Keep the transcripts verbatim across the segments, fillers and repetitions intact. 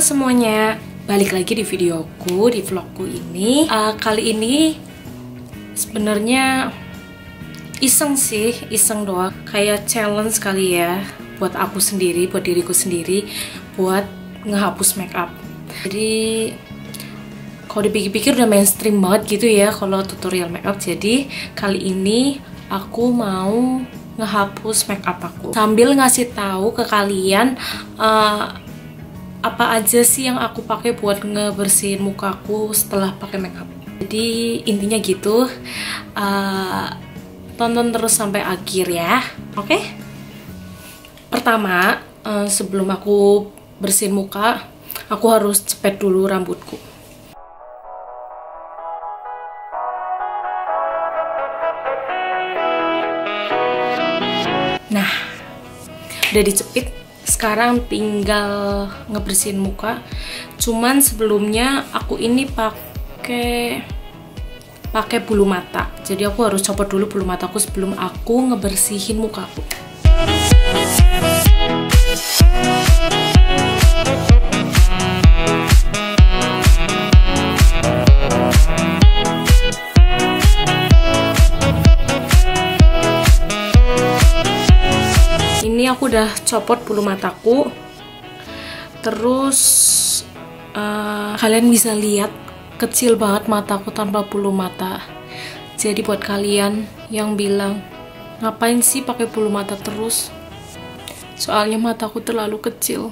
halo semuanya, balik lagi di videoku, di vlogku ini. uh, Kali ini sebenarnya iseng sih, iseng doang. Kayak challenge kali ya, buat aku sendiri, buat diriku sendiri, buat ngehapus makeup. Jadi kalau dipikir-pikir udah mainstream banget gitu ya kalau tutorial makeup. Jadi kali ini aku mau ngehapus makeup aku, sambil ngasih tahu ke kalian uh, apa aja sih yang aku pakai buat ngebersihin mukaku setelah pakai makeup. Jadi intinya gitu, uh, tonton terus sampai akhir ya, oke? Okay? Pertama, uh, sebelum aku bersihin muka, aku harus cepet dulu rambutku. Nah, udah dicepit. Sekarang tinggal ngebersihin muka. Cuman sebelumnya aku ini pakai pakai bulu mata. Jadi aku harus copot dulu bulu mataku sebelum aku ngebersihin mukaku. Aku udah copot bulu mataku. Terus uh, kalian bisa lihat kecil banget mataku tanpa bulu mata. Jadi buat kalian yang bilang ngapain sih pakai bulu mata terus, soalnya mataku terlalu kecil.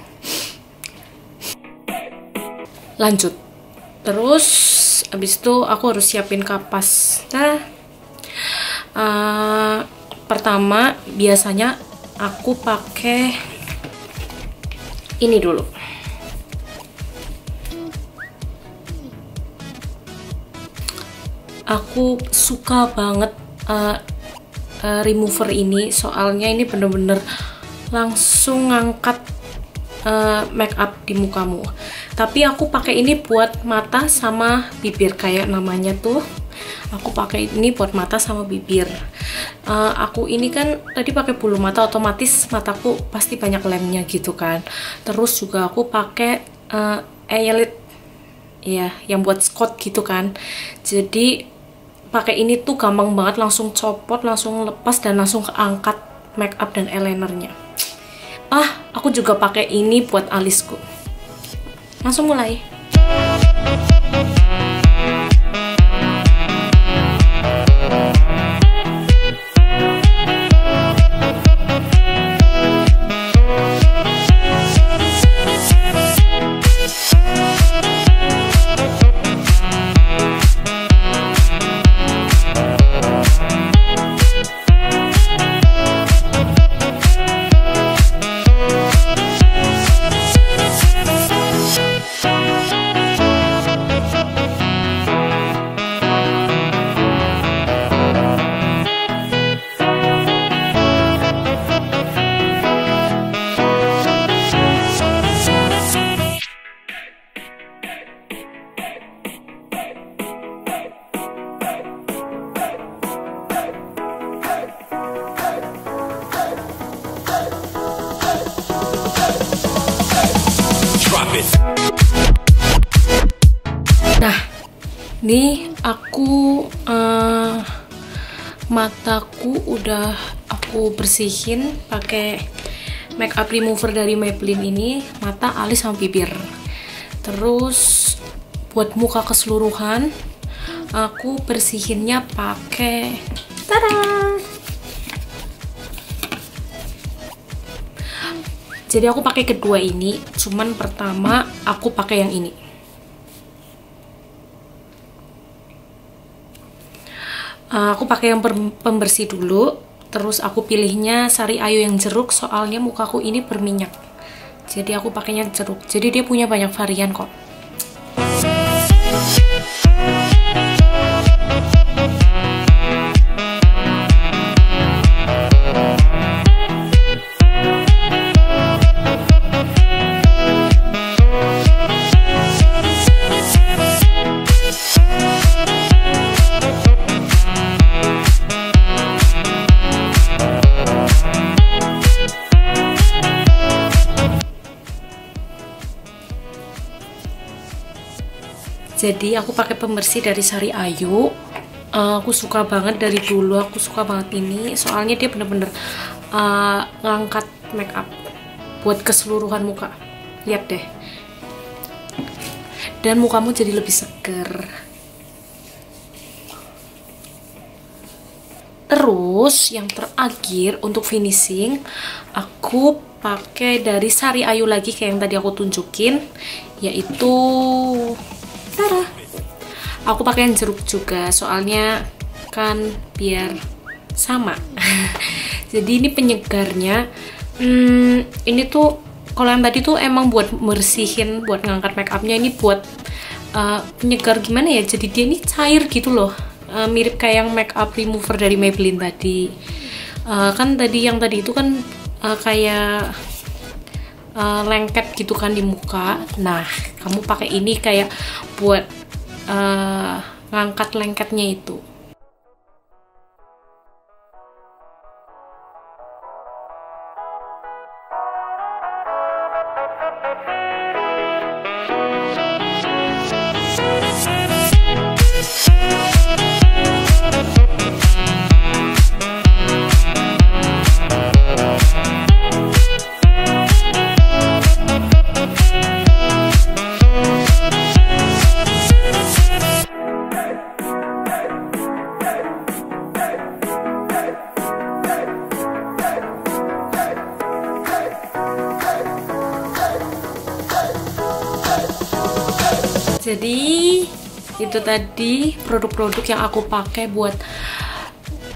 Lanjut. Terus abis itu aku harus siapin kapas. Nah, uh, pertama biasanya aku pakai ini dulu. Aku suka banget uh, uh, remover ini, soalnya ini bener-bener langsung ngangkat uh, make up di mukamu. Tapi aku pakai ini buat mata sama bibir, kayak namanya tuh. Aku pakai ini buat mata sama bibir. Uh, aku ini kan tadi pakai bulu mata, otomatis mataku pasti banyak lemnya gitu kan. Terus juga aku pakai uh, eyelid ya, yang buat skot gitu kan. Jadi pakai ini tuh gampang banget, langsung copot, langsung lepas dan langsung angkat make up dan eyelinernya. Ah, aku juga pakai ini buat alisku. Langsung mulai. Nah, nih aku uh, mataku udah aku bersihin pakai makeup remover dari Maybelline ini, mata, alis, sama bibir. Terus buat muka keseluruhan aku bersihinnya pakai, tada! Jadi aku pakai kedua ini, cuman pertama aku pakai yang ini. Uh, aku pakai yang pembersih dulu, terus aku pilihnya Sari Ayu yang jeruk, soalnya mukaku ini berminyak. Jadi aku pakainya jeruk. Jadi dia punya banyak varian kok. Jadi aku pakai pembersih dari Sari Ayu. Uh, aku suka banget dari dulu, aku suka banget ini soalnya dia bener-bener uh, ngangkat make up buat keseluruhan muka. Lihat deh, dan mukamu jadi lebih seger. Terus yang terakhir untuk finishing aku pakai dari Sari Ayu lagi kayak yang tadi aku tunjukin, yaitu Tara. Aku pakai jeruk juga soalnya kan biar sama. Jadi ini penyegarnya, hmm, ini tuh kalau yang tadi tuh emang buat bersihin, buat ngangkat make upnya, ini buat uh, penyegar gimana ya, jadi dia ini cair gitu loh, uh, mirip kayak yang make up remover dari Maybelline tadi. Uh, kan tadi yang tadi itu kan uh, kayak uh, lengket gitu kan di muka. Nah kamu pakai ini kayak buat Uh, ngangkat lengketnya itu. Jadi itu tadi produk-produk yang aku pakai buat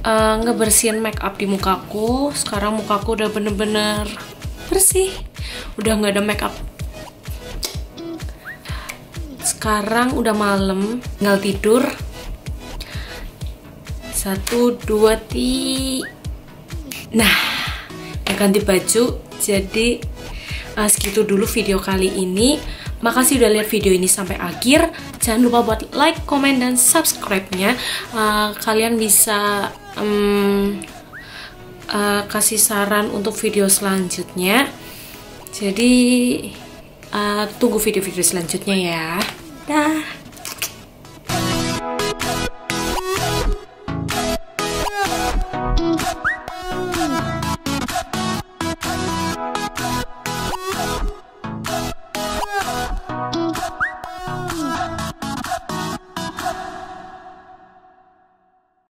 uh, ngebersihin make up di mukaku. Sekarang mukaku udah bener-bener bersih, udah nggak ada make up. Sekarang udah malam, tinggal tidur. Satu, dua, tiga. Nah, ganti baju. Jadi uh, segitu dulu video kali ini. Makasih udah lihat video ini sampai akhir. Jangan lupa buat like, comment, dan subscribe-nya. Uh, kalian bisa um, uh, kasih saran untuk video selanjutnya. Jadi uh, tunggu video-video selanjutnya ya. Dah.